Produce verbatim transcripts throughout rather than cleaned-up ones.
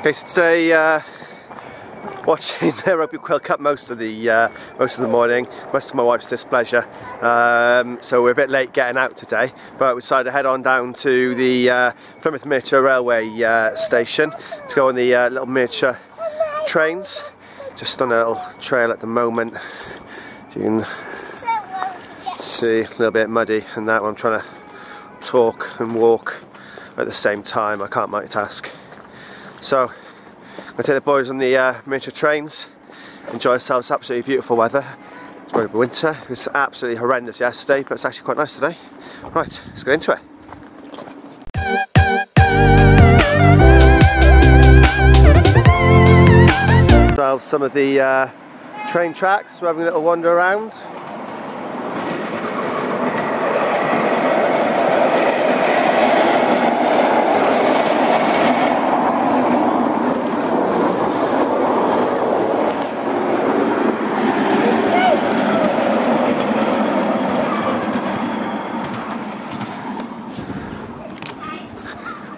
Okay, so today uh, watching the Rugby World Cup most of the uh, most of the morning, much to my wife's displeasure. Um, so we're a bit late getting out today, but we decided to head on down to the uh, Plymouth Miniature Railway uh, station to go on the uh, little miniature trains. Just on a little trail at the moment. You can see a little bit muddy, and that one I'm trying to talk and walk at the same time. I can't multitask. So I'm going to take the boys on the uh, miniature trains, enjoy ourselves. Absolutely beautiful weather. It's going to be winter. It was absolutely horrendous yesterday, but it's actually quite nice today. Right, let's get into it. Some of the uh, train tracks, we're having a little wander around.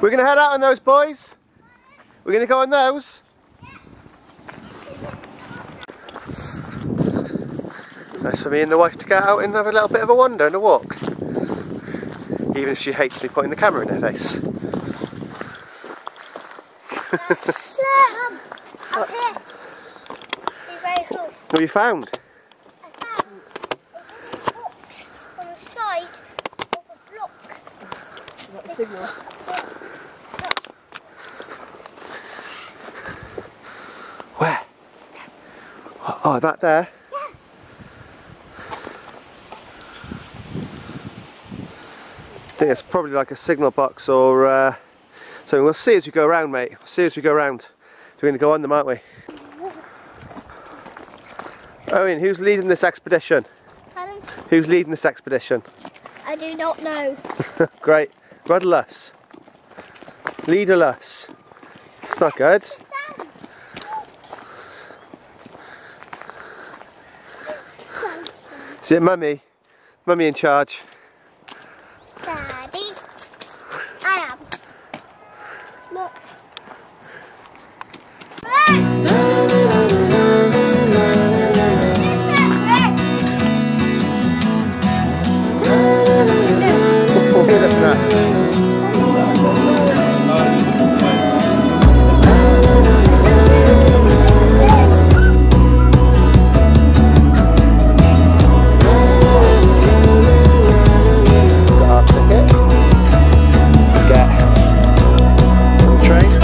We're going to head out on those, boys. We're going to go on those. Nice for me and the wife to get out and have a little bit of a wander and a walk. Even if she hates me putting the camera in her face. Up here. Be very cool. What have you found? I found a box on the side of a block. Is that a signal? Where? Oh, that there? I think it's probably like a signal box or uh, so. We'll see as we go around, mate. We'll see as we go around. We're going to go on them, aren't we? Owen, who's leading this expedition? Pardon? Who's leading this expedition? I do not know. Great. Ruddle us. Leadle us. It's not good. Is it mummy? Mummy in charge. Train.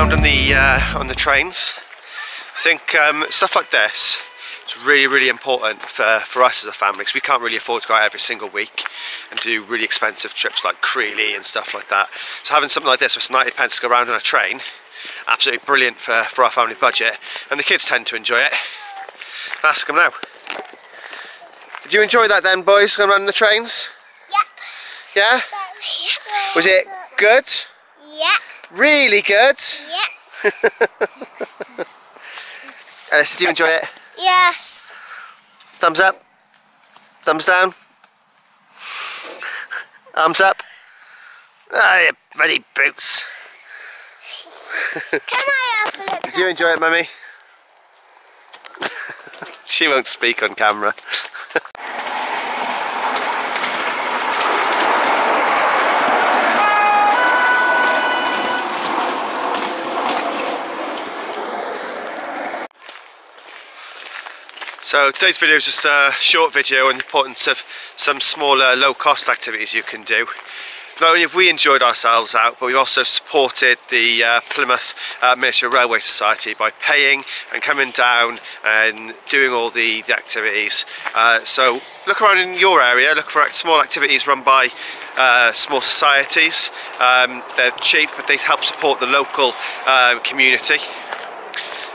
around on the uh, on the trains. I think um, stuff like this is really, really important for, for us as a family, because we can't really afford to go out every single week and do really expensive trips like Creely and stuff like that. So having something like this, it's ninety pence to go around on a train, absolutely brilliant for, for our family budget, and the kids tend to enjoy it. I'll ask them now. Did you enjoy that then, boys, going around on the trains? Yep. Yeah? Was it good? Yeah. Really good? Yes. Ellis, did you enjoy it? Yes. Thumbs up? Thumbs down? Arms up? Ah, you bloody boots. Can I have a look? Did you enjoy it, Mummy? She won't speak on camera. So today's video is just a short video on the importance of some smaller low-cost activities you can do. Not only have we enjoyed ourselves out, but we've also supported the uh, Plymouth uh, Miniature Railway Society by paying and coming down and doing all the, the activities. Uh, so look around in your area, look for small activities run by uh, small societies. Um, they're cheap, but they help support the local uh, community.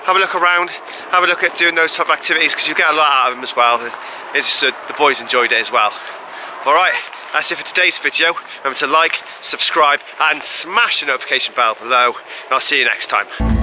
Have a look around, have a look at doing those type of activities, because you get a lot out of them as well. It's just uh, the boys enjoyed it as well. Alright, that's it for today's video. Remember to like, subscribe and smash the notification bell below, and I'll see you next time.